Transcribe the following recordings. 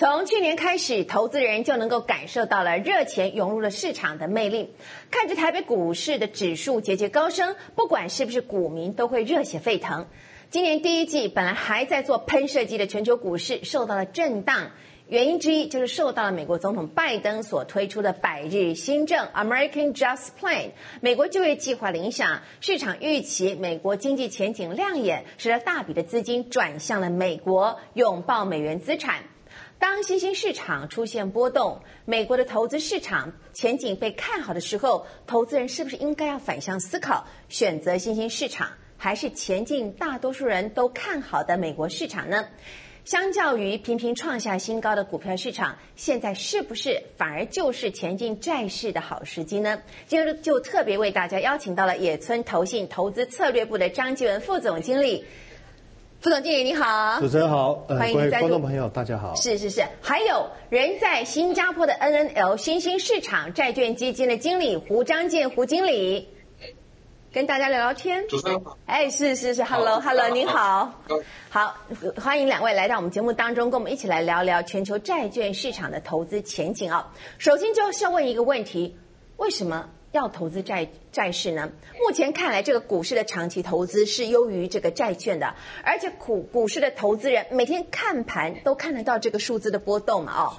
从去年开始，投资人就能够感受到了热钱涌入了市场的魅力。看着台北股市的指数节节高升，不管是不是股民都会热血沸腾。今年第一季本来还在做喷射机的全球股市受到了震荡，原因之一就是受到了美国总统拜登所推出的百日新政 American Jobs Plan 美国就业计划的影响。市场预期美国经济前景亮眼，使得大笔的资金转向了美国，拥抱美元资产。当新兴市场出现波动，美国的投资市场前景被看好的时候，投资人是不是应该要反向思考，选择新兴市场还是前进大多数人都看好的美国市场呢？相较于频频创下新高的股票市场，现在是不是反而就是前进债市的好时机呢？今天就特别为大家邀请到了野村投信投资策略部的张继文副总经理。副总经理你好。主持人好，欢迎观众朋友大家好。是。还有人在新加坡的 NNL 新兴市场债券基金的经理胡章健胡经理，跟大家聊聊天。主持人好。哎，是 ，Hello， 您好。好，欢迎两位来到我们节目当中，跟我们一起来聊聊全球债券市场的投资前景啊。首先就是要问一个问题，为什么要投资债市呢？目前看来，这个股市的长期投资是优于这个债券的，而且股市的投资人每天看盘都看得到这个数字的波动嘛，哦。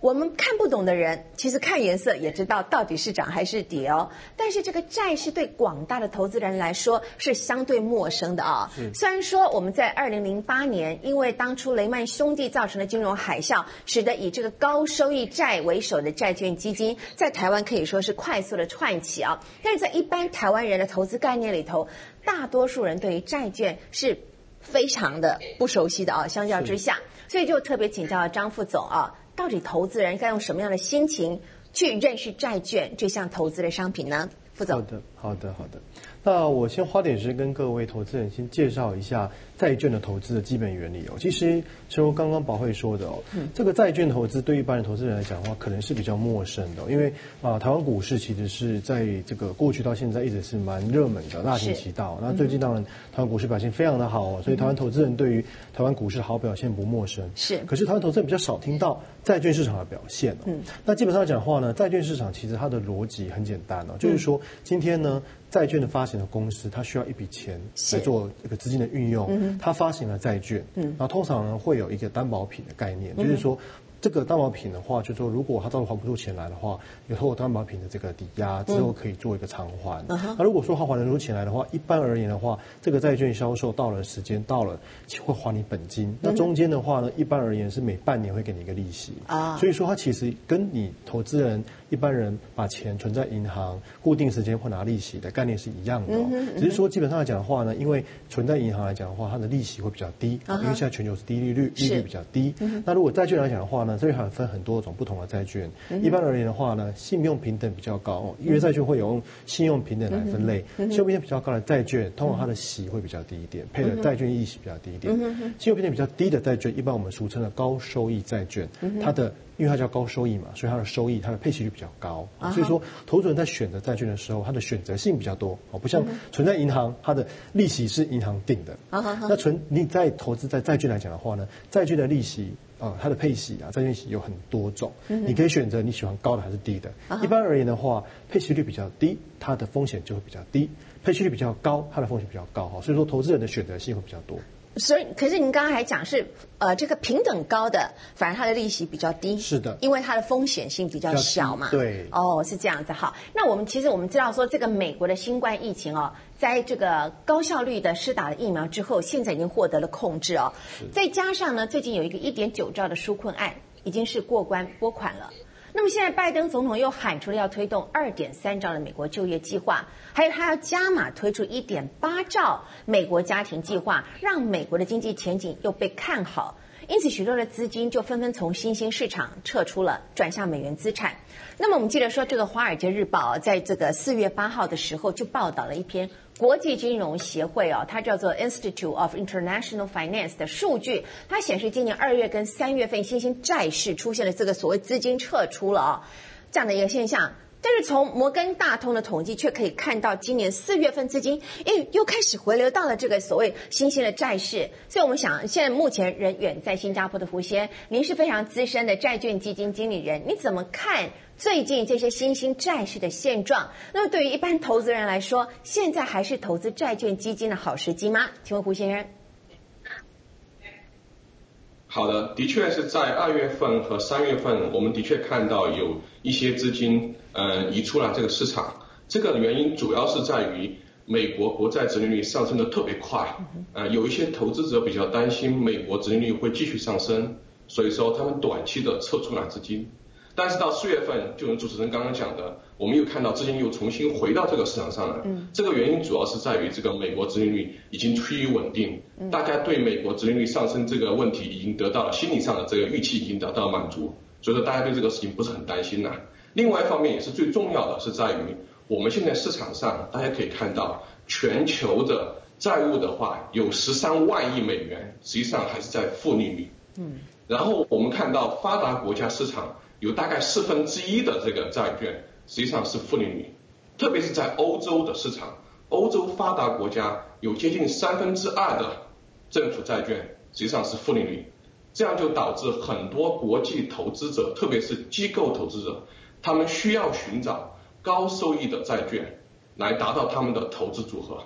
我们看不懂的人，其实看颜色也知道到底是涨还是跌哦。但是这个债市对广大的投资人来说是相对陌生的啊。虽然说我们在2008年，因为当初雷曼兄弟造成的金融海啸，使得以这个高收益债为首的债券基金在台湾可以说是快速的窜起啊。但是在一般台湾人的投资概念里头，大多数人对于债券是非常的不熟悉的啊。相较之下，所以就特别请教张副总啊。到底投资人该用什么样的心情去认识债券这项投资的商品呢？副总。好的。那我先花点时间跟各位投资人先介绍一下债券的投资的基本原理哦。其实正如刚刚宝慧说的哦，这个债券投资对一般的投资人来讲的话，可能是比较陌生的，因为台湾股市其实是在这个过去到现在一直是蛮热门的，大行其道。那最近当然台湾股市表现非常的好哦，所以台湾投资人对于台湾股市的好表现不陌生。是。可是台湾投资人比较少听到债券市场的表现哦。那基本上讲的话呢，债券市场其实它的逻辑很简单哦，就是说今天呢，债券的发行的公司它需要一笔钱来做这个资金的运用，它发行了债券，然后通常呢会有一个担保品的概念，就是说这个担保品的话，就是说如果它到时候还不出钱来的话，有透过担保品的这个抵押之后可以做一个偿还。那如果说它还得出钱来的话，一般而言的话，这个债券销售到了时间到了会还你本金。那中间的话呢，一般而言是每半年会给你一个利息啊。所以说它其实跟你投资人一般人把钱存在银行，固定时间会拿利息的概念是一样的哦。只是说基本上来讲的话呢，因为存在银行来讲的话，它的利息会比较低，因为现在全球是低利率，利率比较低。那如果债券来讲的话呢？这里还分很多种不同的债券，一般而言的话呢，信用平等比较高，因为债券会有用信用平等来分类，信用平等比较高的债券，通常它的息会比较低一点，配的债券利息比较低一点。信用平等比较低的债券，一般我们俗称的高收益债券，它的因为它叫高收益嘛，所以它的收益它的配息率比较高，所以说投资人在选择债券的时候，它的选择性比较多，不像存在银行，它的利息是银行定的。那你在投资在债券来讲的话呢，债券的利息。它的配息啊，债券息有很多种，你可以选择你喜欢高的还是低的。一般而言的话，配息率比较低，它的风险就会比较低；配息率比较高，它的风险比较高。所以说投资人的选择性会比较多。所以，可是您刚刚还讲是，这个平等高的，反而它的利息比较低。是的，因为它的风险性比较小嘛。对。哦，是这样子哈。那我们知道说，这个美国的新冠疫情哦，在这个高效率的施打了疫苗之后，现在已经获得了控制哦。再加上呢，最近有一个1.9兆的纾困案已经是过关拨款了。那么现在拜登总统又喊出了要推动2.3兆的美国就业计划，还有他要加码推出1.8兆美国家庭计划，让美国的经济前景又被看好。因此许多的资金就纷纷从新兴市场撤出了，转向美元资产。那么我们记得说，这个华尔街日报在这个4月8号的时候就报道了一篇国际金融协会哦，它叫做 Institute of International Finance 的数据，它显示今年2月跟3月份新兴债市出现了这个所谓资金撤出了这样的一个现象。但是从摩根大通的统计却可以看到，今年4月份资金又开始回流到了这个所谓新兴的债市。所以我们想，现在目前人远在新加坡的胡先，您是非常资深的债券基金经理人，你怎么看最近这些新兴债市的现状？那么对于一般投资人来说，现在还是投资债券基金的好时机吗？请问胡先生。好的，的确是在2月份和3月份，我们的确看到有一些资金移出了这个市场。这个原因主要是在于美国国债殖利率上升的特别快，有一些投资者比较担心美国殖利率会继续上升，所以说他们短期的撤出了资金。但是到4月份，就如主持人刚刚讲的，我们又看到资金又重新回到这个市场上来。这个原因主要是在于这个美国殖利率已经趋于稳定，大家对美国殖利率上升这个问题已经得到了心理上的这个预期已经得到满足，所以说大家对这个事情不是很担心了。另外一方面也是最重要的是在于，我们现在市场上大家可以看到，全球的债务的话有13万亿美元实际上还是在负利率。然后我们看到发达国家市场有大概1/4的这个债券实际上是负利率，特别是在欧洲的市场，欧洲发达国家有接近2/3的政府债券实际上是负利率，这样就导致很多国际投资者，特别是机构投资者，他们需要寻找高收益的债券来达到他们的投资组合。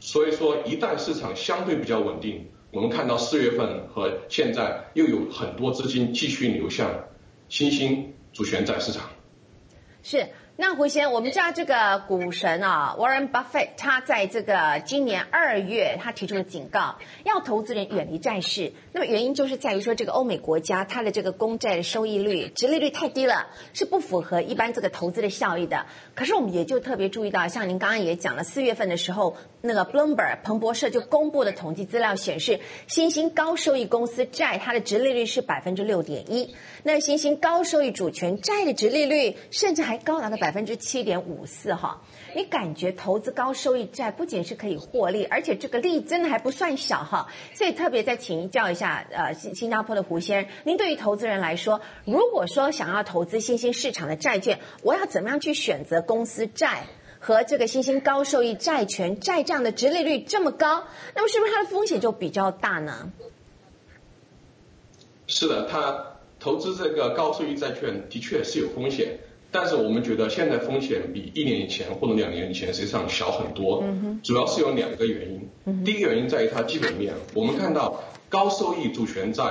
所以说，一旦市场相对比较稳定，我们看到4月份和现在又有很多资金继续流向新兴主权债市场。是，那胡先，我们知道这个股神Warren Buffett 他在这个今年2月他提出了警告，要投资人远离债市。那么原因就是在于说，这个欧美国家它的这个公债的收益率、殖利率太低了，是不符合一般这个投资的效益的。可是我们也就特别注意到，像您刚刚也讲了，4月份的时候，那个 Bloomberg 彭博社就公布的统计资料显示，新兴高收益公司债它的殖利率是 6.1%， 那新兴高收益主权债的殖利率甚至还高达到 7.54%。你感觉投资高收益债不仅是可以获利，而且这个利真的还不算小哈。所以特别再请教一下新加坡的胡先生，您对于投资人来说，如果说想要投资新兴市场的债券，我要怎么样去选择公司债和这个新兴高收益债权债这样的殖利率这么高？那么是不是它的风险就比较大呢？是的，它投资这个高收益债券的确是有风险。但是我们觉得现在风险比1年以前或者2年以前实际上小很多，主要是有2个原因。第一个原因在于它基本面，我们看到高收益主权债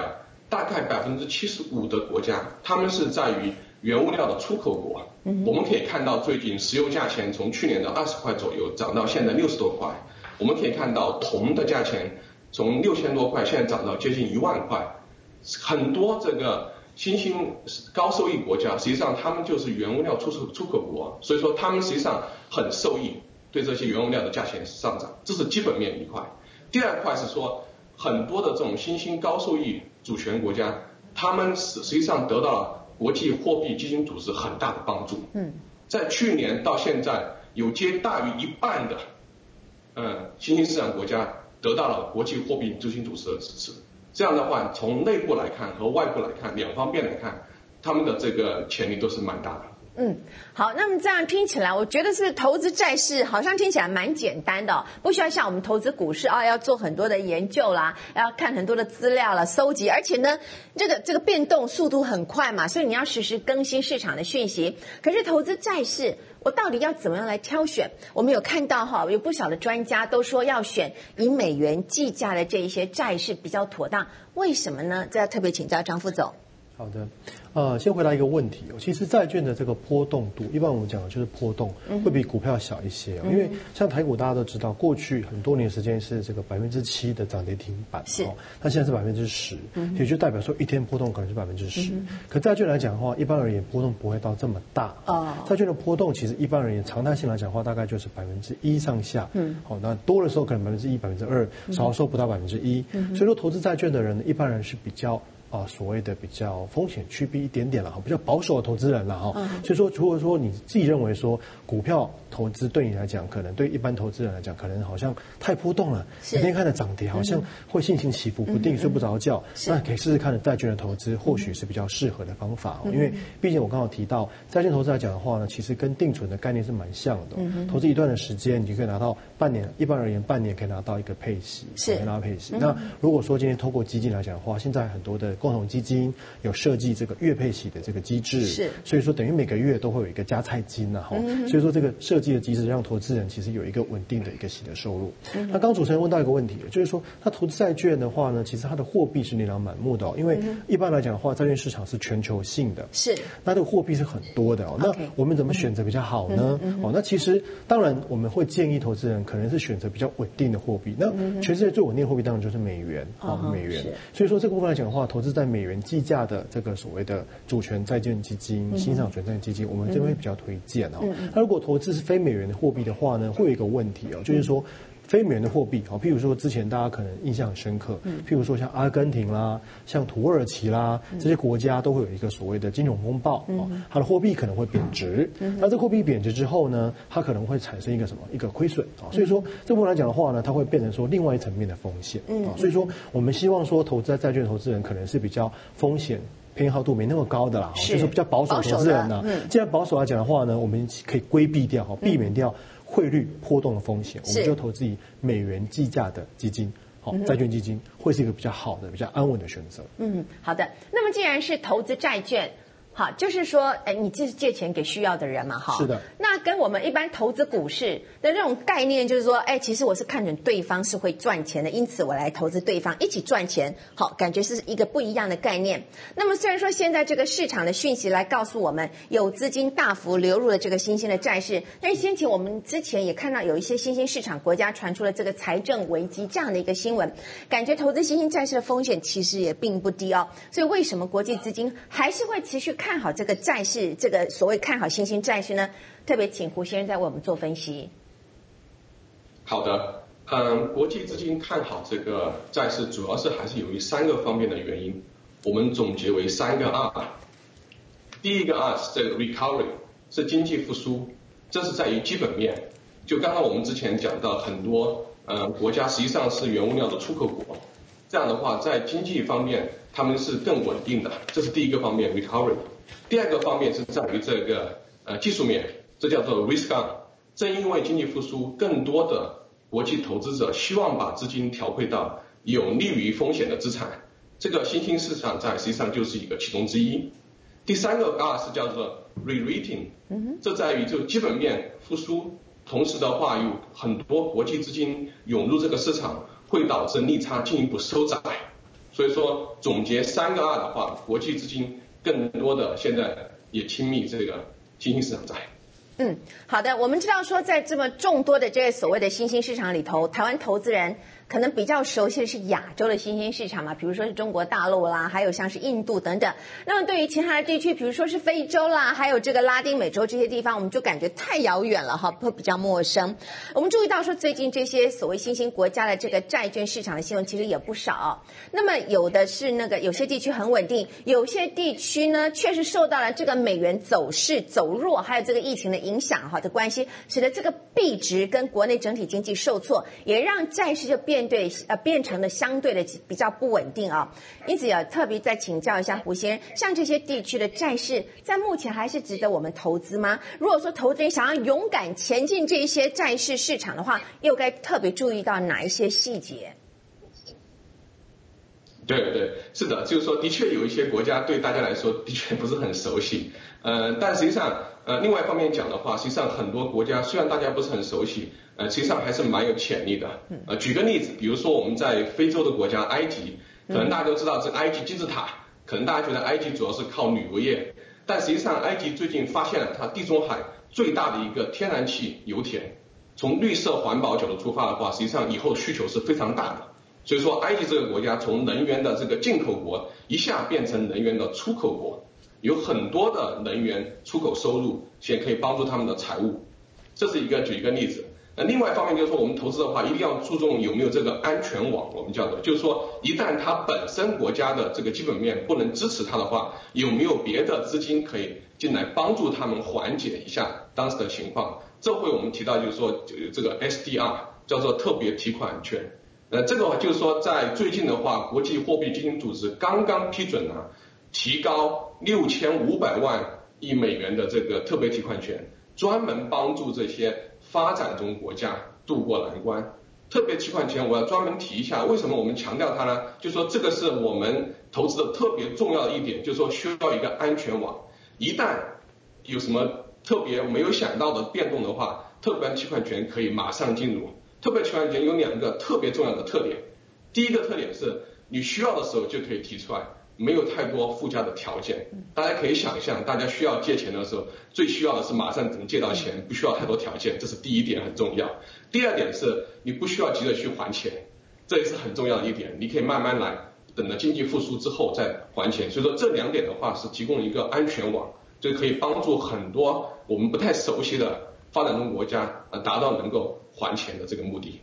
大概75%的国家，他们是在于原物料的出口国。我们可以看到最近石油价钱从去年的20块左右涨到现在60多块，我们可以看到铜的价钱从6000多块现在涨到接近1万块。很多这个新兴高收益国家实际上他们就是原物料出口国，所以说他们实际上很受益，对这些原物料的价钱上涨，这是基本面一块。第二块是说，很多的这种新兴高收益主权国家，他们实际上得到了国际货币基金组织很大的帮助。在去年到现在，有大于1半的新兴市场国家得到了国际货币基金组织的支持。这样的话，从内部来看和外部来看，两方面来看，他们的这个潜力都是蛮大的。好，那么这样听起来，我觉得是投资债市好像听起来蛮简单的，不需要像我们投资股市要做很多的研究啦，要看很多的资料啦，搜集，而且呢，这个变动速度很快嘛，所以你要实时更新市场的讯息。可是投资债市，我到底要怎么样来挑选？我们有看到有不少的专家都说要选以美元计价的这一些债市比较妥当，为什么呢？这要特别请教张副总。好的，先回答一个问题。其实债券的这个波动度，一般我们讲的就是波动，会比股票小一些。因为像台股大家都知道，过去很多年时间是这个7%的涨跌停板，那现在是10%，也就代表说一天波动可能是10%。可债券来讲的话，一般而言波动不会到这么大。债券的波动其实一般而言常态性来讲的话，大概就是1%上下。那多的时候可能1%、2%，少的时候不到1%。所以说投资债券的人一般人是比较所谓的比较风险趋避一点点了哈，比较保守的投资人了哈。所以说，如果说你自己认为说股票投资对你来讲，可能对一般投资人来讲，可能好像太波动了，每天看着涨跌好像会心情起伏不定，睡不着觉，那可以试试看的债券的投资或许是比较适合的方法哦。因为毕竟我刚好提到债券投资来讲的话呢，其实跟定存的概念是蛮像的，投资一段的时间，你就可以拿到半年，一般而言半年可以拿到一个配息，可以拿到配息。那如果说今天透过基金来讲的话，现在很多的共同基金有设计这个月配息的这个机制，是，所以说等于每个月都会有一个加菜金啊，所以说这个设计的机制让投资人其实有一个稳定的一个息的收入。那刚主持人问到一个问题，就是说他投资债券的话呢，其实他的货币是琳琅满目的哦，因为一般来讲的话，债券市场是全球性的，是，那这个货币是很多的哦。那我们怎么选择比较好呢？哦，那其实当然我们会建议投资人可能是选择比较稳定的货币。那全世界最稳定的货币当然就是美元啊，美元。所以说这个部分来讲的话，投资在美元计价的这个所谓的主权债券基金、欣赏权债券基金，我们这边比较推荐哦。那如果投资是非美元的货币的话呢，会有一个问题哦，就是说非美元的货币哦，譬如说之前大家可能印象很深刻，譬如说像阿根廷啦、像土耳其啦这些国家都会有一个所谓的金融风暴哦，它的货币可能会贬值。那这货币贬值之后呢，它可能会产生一个什么？一个亏损啊。所以说这部分来讲的话呢，它会变成说另外一层面的风险啊。所以说我们希望说投资在债券投资人可能是比较风险偏好度没那么高的啦，就是比较保守投资人呢。既然保守来讲的话呢，我们可以规避掉避免掉汇率波动的风险，我们就投资以美元计价的基金，好，债券基金会是一个比较好的、比较安稳的选择。嗯，好的。那么既然是投资债券，好，就是说，你借钱给需要的人嘛，哈。是的。那跟我们一般投资股市的这种概念，就是说，其实我是看准对方是会赚钱的，因此我来投资对方一起赚钱，好，感觉是一个不一样的概念。那么虽然说现在这个市场的讯息来告诉我们有资金大幅流入了这个新兴的债市，但是先前我们之前也看到有一些新兴市场国家传出了这个财政危机这样的一个新闻，感觉投资新兴债市的风险其实也并不低哦。所以为什么国际资金还是会持续看好这个债市，这个所谓看好新兴债市呢？特别请胡先生再为我们做分析。好的，国际资金看好这个债市，主要是还是由于三个方面的原因，我们总结为三个 R。第一个 R 是这个 recovery， 是经济复苏，这是在于基本面。就刚刚我们之前讲到很多国家实际上是原物料的出口国，这样的话在经济方面他们是更稳定的，这是第一个方面 recovery。第二个方面是在于这个技术面，这叫做 risk on。正因为经济复苏，更多的国际投资者希望把资金调配到有利于风险的资产，这个新兴市场债实际上就是一个其中之一。第三个 R 是叫做 re-rating， 这在于就基本面复苏，同时的话有很多国际资金涌入这个市场，会导致利差进一步收窄。所以说总结三个 R 的话，国际资金更多的现在也亲密这个新兴市场债。嗯，好的。我们知道说，在这么众多的这些所谓的新兴市场里头，台湾投资人可能比较熟悉的是亚洲的新兴市场嘛，比如说是中国大陆啦，还有像是印度等等。那么对于其他的地区，比如说是非洲啦，还有这个拉丁美洲这些地方，我们就感觉太遥远了哈，会比较陌生。我们注意到说，最近这些所谓新兴国家的这个债券市场的新闻其实也不少。那么有的是那个有些地区很稳定，有些地区呢确实受到了这个美元走势走弱，还有这个疫情的影响哈的关系，使得这个币值跟国内整体经济受挫，也让债市就变成了相对的比较不稳定啊。因此也特别再请教一下胡先生，像这些地区的债市在目前还是值得我们投资吗？如果说投资人想要勇敢前进这些债市市场的话，又该特别注意到哪一些细节？对对，是的，就是说的确有一些国家对大家来说的确不是很熟悉，但实际上另外一方面讲的话，实际上很多国家虽然大家不是很熟悉，实际上还是蛮有潜力的。举个例子，比如说我们在非洲的国家埃及，可能大家都知道这埃及金字塔，可能大家觉得埃及主要是靠旅游业，但实际上埃及最近发现了它地中海最大的一个天然气油田，从绿色环保角度出发的话，实际上以后需求是非常大的。所以说埃及这个国家从能源的这个进口国一下变成能源的出口国，有很多的能源出口收入，也可以帮助他们的财务。这是一个举一个例子。那另外一方面就是说，我们投资的话一定要注重有没有这个安全网，我们叫做，就是说一旦它本身国家的这个基本面不能支持它的话，有没有别的资金可以进来帮助他们缓解一下当时的情况。这回我们提到就是说这个 SDR 叫做特别提款权。这个就是说在最近的话，国际货币基金组织刚刚批准了提高6500万亿美元的这个特别提款权，专门帮助这些发展中国家渡过难关。特别提款权我要专门提一下，为什么我们强调它呢？就是说这个是我们投资的特别重要的一点，就是说需要一个安全网，一旦有什么特别没有想到的变动的话，特别提款权可以马上进入。特别提款权有两个特别重要的特点，第一个特点是你需要的时候就可以提出来，没有太多附加的条件。大家可以想象，大家需要借钱的时候，最需要的是马上能借到钱，不需要太多条件，这是第一点，很重要。第二点是你不需要急着去还钱，这也是很重要的一点，你可以慢慢来，等到经济复苏之后再还钱。所以说这两点的话是提供一个安全网，就可以帮助很多我们不太熟悉的发展中国家达到能够还钱的这个目的。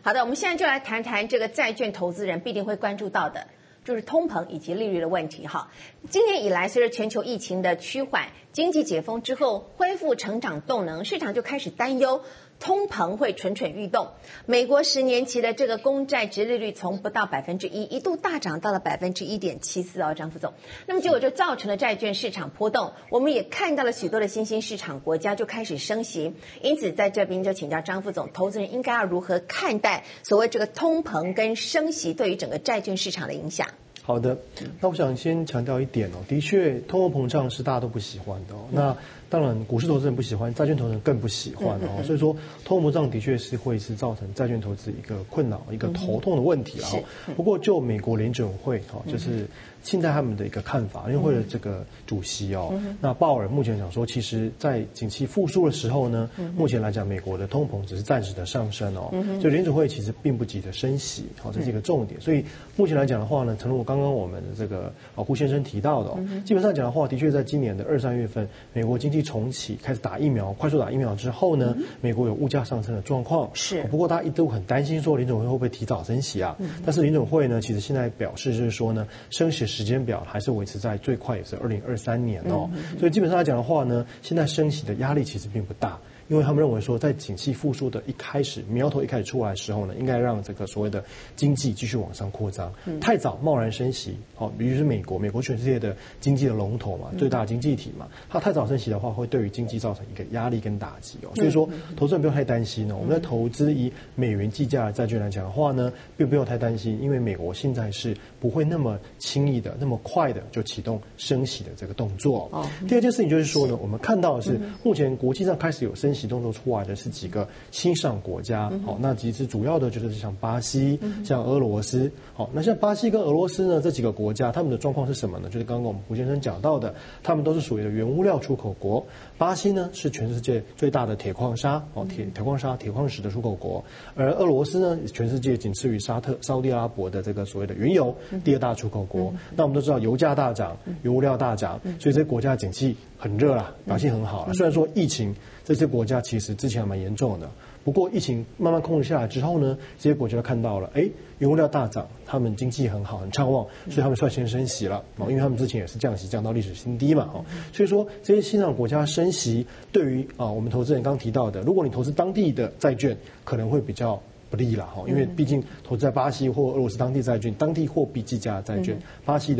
好的，我们现在就来谈谈这个债券投资人必定会关注到的，就是通膨以及利率的问题哈。今年以来，随着全球疫情的趋缓，经济解封之后恢复成长动能，市场就开始担忧通膨会蠢蠢欲动。美国10年期的这个公债殖利率从不到1%，一度大涨到了1.74%哦，张副总。那么结果就造成了债券市场波动，我们也看到了许多的新兴市场国家就开始升息。因此在这边就请教张副总，投资人应该要如何看待所谓这个通膨跟升息对于整个债券市场的影响？好的，那我想先强调一点哦，的确，通货膨胀是大家都不喜欢的哦。那当然，股市投资人不喜欢，债券投资人更不喜欢哦。所以说，通货膨胀的确是会是造成债券投资一个困扰、一个头痛的问题啦。不过，就美国联准会哈，就是现在他们的一个看法，联准会的这个主席哦，那鲍尔目前想说，其实，在景气复苏的时候呢，目前来讲，美国的通膨只是暂时的上升哦，所以联准会其实并不急着升息，好，这是一个重点。所以目前来讲的话呢，正如我刚刚我们这个顾先生提到的，基本上讲的话，的确在今年的2、3月份，美国经济重启，开始打疫苗，快速打疫苗之后呢，美国有物价上升的状况。是，不过大家一度很担心说联准会会不会提早升息啊？但是联准会呢，其实现在表示就是说呢，升息时间表还是维持在最快也是2023年哦。所以基本上来讲的话呢，现在升息的压力其实并不大。因为他们认为说，在景气复苏的一开始苗头一开始出来的时候呢，应该让这个所谓的经济继续往上扩张。太早贸然升息，好，比如是美国全世界的经济的龙头嘛，最大的经济体嘛，它太早升息的话，会对于经济造成一个压力跟打击哦。所以说，投资人不用太担心哦。我们在投资以美元计价的债券来讲的话呢，并不用太担心，因为美国现在是不会那么轻易的、那么快的就启动升息的这个动作。第二件事情就是说呢，我们看到的是目前国际上开始有升息动作出来的是几个新上国家，好，那其实主要的就是像巴西、像俄罗斯，好，那像巴西跟俄罗斯呢这几个国家，他们的状况是什么呢？就是刚刚我们胡先生讲到的，他们都是属于的原物料出口国。巴西呢是全世界最大的铁矿砂，哦，铁矿砂、铁矿石的出口国，而俄罗斯呢，全世界仅次于沙特阿拉伯的这个所谓的原油第二大出口国。那我们都知道油价大涨，原物料大涨，所以这些国家的景气很热啦，表现很好啦。虽然说疫情这些国家其实之前还蛮严重的，不过疫情慢慢控制下来之后呢，这些国家看到了，原物料大涨，他们经济很好，很畅旺，所以他们率先升息了，因为他们之前也是降息降到历史新低嘛，所以说这些新上国家升息，对于我们投资人刚提到的，如果你投资当地的债券，可能会比较不利啦，因为毕竟投资在巴西或俄罗斯当地债券，当地货币计价的债券，巴西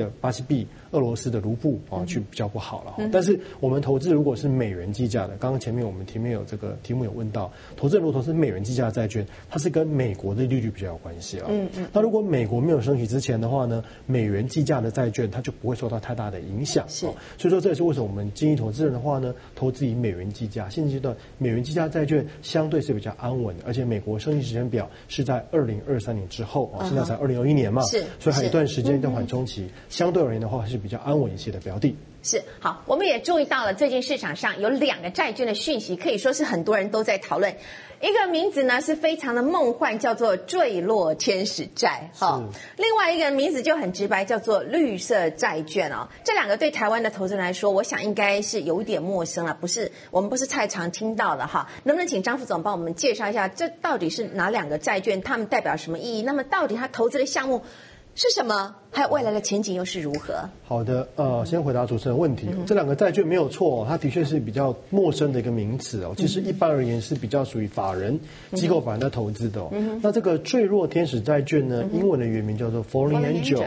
币、俄罗斯的卢布去比较不好了。但是我们投资如果是美元计价的，刚刚前面我们前面有这个题目有问到，投资人如果投资美元计价的债券，它是跟美国的利率比较有关系了。那如果美国没有升息之前的话呢，美元计价的债券它就不会受到太大的影响。所以说这也是为什么我们建议投资人的话呢，投资以美元计价，现阶段美元计价债券相对是比较安稳的，而且美国升息时间表是在2023年之后啊，现在才2021年嘛，所以还有一段时间的缓冲期，相对而言的话还是比较安稳一些的标的。是好，我们也注意到了最近市场上有两个债券的讯息，可以说是很多人都在讨论。一个名字呢是非常的梦幻，叫做坠落天使债哈，另外一个名字就很直白，叫做绿色债券哦。这两个对台湾的投资人来说，我想应该是有一点陌生了，不是我们不是太常听到的哈。能不能请张副总帮我们介绍一下，这到底是哪两个债券，它们代表什么意义？那么到底它投资的项目是什么？还有未来的前景又是如何？好的，先回答主持人问题。这两个债券没有错，它的确是比较陌生的一个名词哦。其实一般而言是比较属于法人机构法人在投资的哦。那这个坠落天使债券呢，英文的原名叫做 falling angel。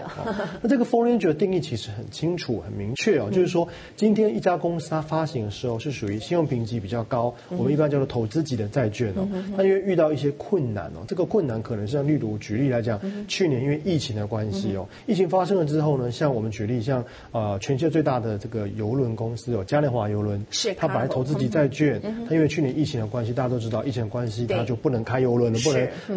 那这个 falling angel 的定义其实很清楚、很明确哦，就是说今天一家公司它发行的时候是属于信用评级比较高，我们一般叫做投资级的债券哦。那因为遇到一些困难哦，这个困难可能是像例如举例来讲，去年因为疫情的关系哦。疫情发生了之后呢，像我们举例，像全世界最大的这个邮轮公司哦，嘉年华邮轮，是它本来投资级债券，它因为去年疫情的关系，大家都知道疫情的关系，它就不能开邮轮了，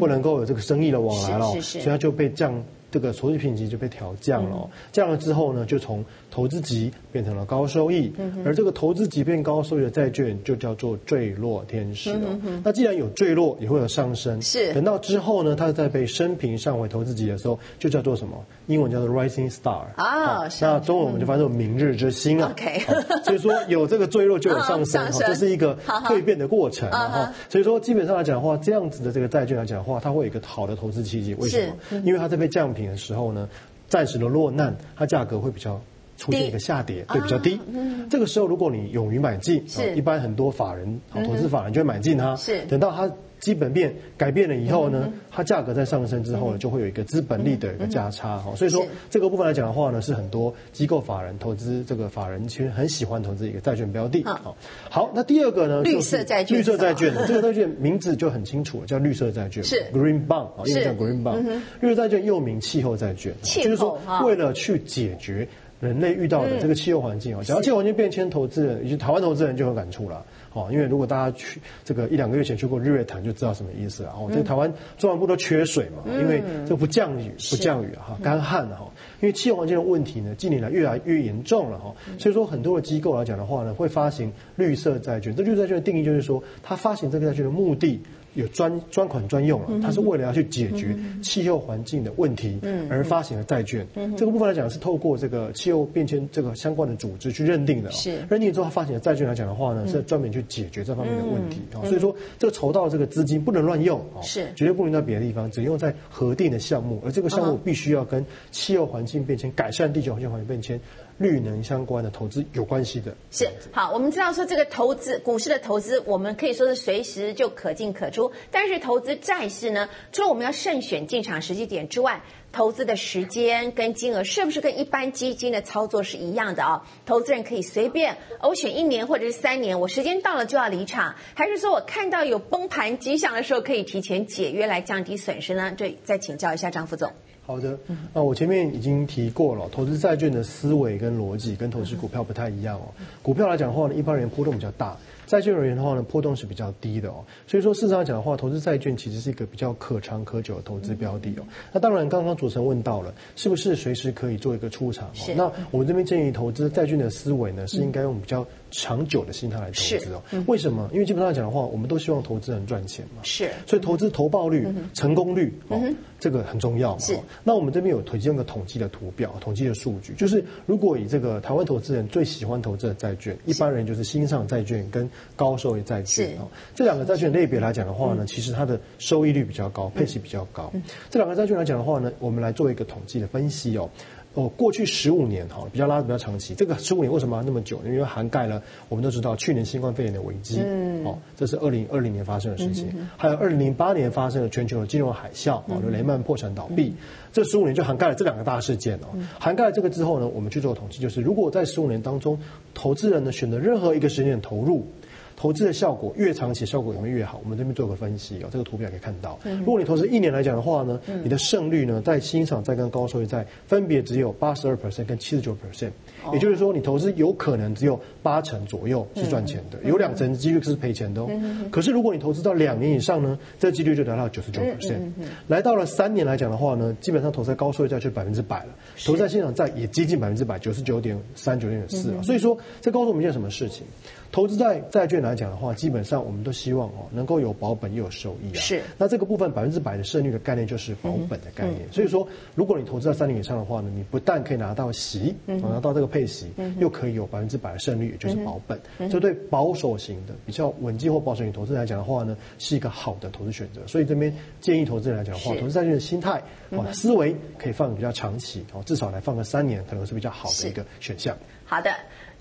不能够有这个生意的往来了，所以它就被降。这个投资评级就被调降了哦，降了之后呢，就从投资级变成了高收益，而这个投资级变高收益的债券就叫做坠落天使哦。那既然有坠落，也会有上升，是等到之后呢，它在被升评上回投资级的时候，就叫做什么？英文叫做 rising star 啊，那中文我们就翻译做明日之星啊。OK， 所以说有这个坠落就有上升，这是一个蜕变的过程哈。所以说基本上来讲的话，这样子的这个债券来讲的话，它会有一个好的投资契机。为什么？因为它在被降评的时候呢，暂时的落难，它价格会比较出现一个下跌，对，比较低。这个时候如果你勇于买进，一般很多法人投资法人就会买进它。是等到它基本面改变了以后呢，它价格在上升之后呢，就会有一个资本利的一个价差哈。所以说这个部分来讲的话呢，是很多机构法人投资这个法人其实很喜欢投资一个债券标的。好，那第二个呢，绿色债券，绿色债券这个债券名字就很清楚，叫绿色债券，是 green bond 啊，英文叫 green bond。绿色债券又名气候债券，就是说为了去解决人类遇到的这个气候环境哦，只要气候环境变迁，投资人以及台湾投资人就有感触了哦。因为如果大家去这个一两个月前去过日月潭，就知道什么意思了哦。这个台湾中南部都缺水嘛，因为这不降雨哈，干旱哈。因为气候环境的问题呢，近年来越来越严重了哈。所以说很多的机构来讲的话呢，会发行绿色债券。这绿色债券的定义就是说，它发行这个债券的目的。有专款专用了，它是为了要去解决气候环境的问题而发行的债券。这个部分来讲是透过这个气候变迁这个相关的组织去认定的，是认定之后发行的债券来讲的话呢，是专门去解决这方面的问题啊。所以说这个筹到这个资金不能乱用啊，是绝对不能到别的地方，只用在核定的项目，而这个项目必须要跟气候环境变迁、改善地球环境变迁、绿能相关的投资有关系的。是好，我们知道说这个投资股市的投资，我们可以说是随时就可进可出。但是投资债市呢，除了我们要慎选进场时机点之外，投资的时间跟金额是不是跟一般基金的操作是一样的啊？投资人可以随便，我选1年或者是3年，我时间到了就要离场，还是说我看到有崩盘迹象的时候可以提前解约来降低损失呢？对，再请教一下张副总。好的，我前面已经提过了，投资债券的思维跟逻辑跟投资股票不太一样哦。股票来讲的话呢，一般人波动比较大。债券而言的话呢，波动是比较低的哦，所以说事实上讲的话，投资债券其实是一个比较可长可久的投资标的哦。那当然，刚刚主持人问到了，是不是随时可以做一个出场哦？那我们这边建议投资债券的思维呢，是应该用比较长久的心态来投资哦。为什么？因为基本上讲的话，我们都希望投资人赚钱嘛，是，所以投资投报率、成功率哦，这个很重要嘛。是。那我们这边有推荐一个统计的图表、统计的数据，就是如果以这个台湾投资人最喜欢投资的债券，一般人就是新上债券跟高收益债券哦，这两个债券类别来讲的话呢，其实它的收益率比较高，配息比较高。这两个债券来讲的话呢，我们来做一个统计的分析哦。过去15年哈，比较拉的比较长期。这个15年为什么要那么久？因为涵盖了我们都知道去年新冠肺炎的危机，哦，这是2020年发生的事情，还有2008年发生的全球的金融海啸，哦，雷曼破产倒闭，这15年就涵盖了这两个大事件哦。涵盖了这个之后呢，我们去做统计，就是如果在15年当中，投资人呢选择任何一个时间投入，投资的效果越长期效果可能越好。我们这边做个分析哦，这个图表可以看到，如果你投资1年来讲的话呢，你的胜率呢在新赏债跟高收益债分别只有 82% 跟 79%， 也就是说你投资有可能只有8成左右是赚钱的，有2成几率是赔钱的哦。可是如果你投资到2年以上呢，这几率就达到 99%， 来到了3年来讲的话呢，基本上投资高收益债就100%了，投资新赏债也接近100%， 99.39.4%了。所以说这告诉我们一件什么事情？投资在债券来讲的话，基本上我们都希望哦能够有保本又有收益啊。是。那这个部分100%的胜率的概念就是保本的概念。所以说，如果你投资在3年以上的话呢，你不但可以拿到息，拿到这个配息，又可以有100%的胜率，也就是保本。这对保守型的、比较稳健或保守型投资人来讲的话呢，是一个好的投资选择。所以这边建议投资人来讲的话，投资债券的心态啊思维可以放比较长期哦，至少来放个3年可能是比较好的一个选项。好的。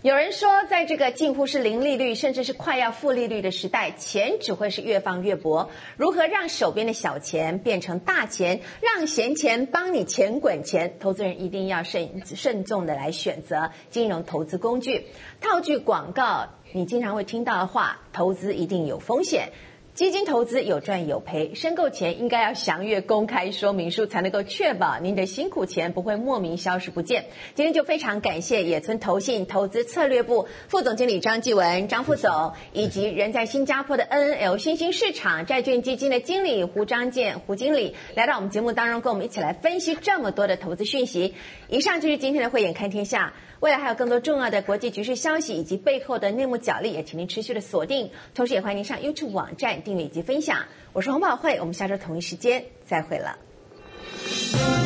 有人说，在这个近乎是零利率，甚至是快要负利率的时代，钱只会是越放越薄。如何让手边的小钱变成大钱，让闲钱帮你钱滚钱？投资人一定要慎重的来选择金融投资工具。套句广告，你经常会听到的话：投资一定有风险。基金投资有赚有赔，申购前应该要详阅公开说明书，才能够确保您的辛苦钱不会莫名消失不见。今天就非常感谢野村投信投资策略部副总经理张继文张副总，以及人在新加坡的 NNL 新兴市场债券基金的经理胡章健胡经理来到我们节目当中，跟我们一起来分析这么多的投资讯息。以上就是今天的慧眼看天下，未来还有更多重要的国际局势消息以及背后的内幕角力，也请您持续的锁定，同时也欢迎您上 YouTube 网站订阅以及分享。我是洪宝慧，我们下周同一时间再会了。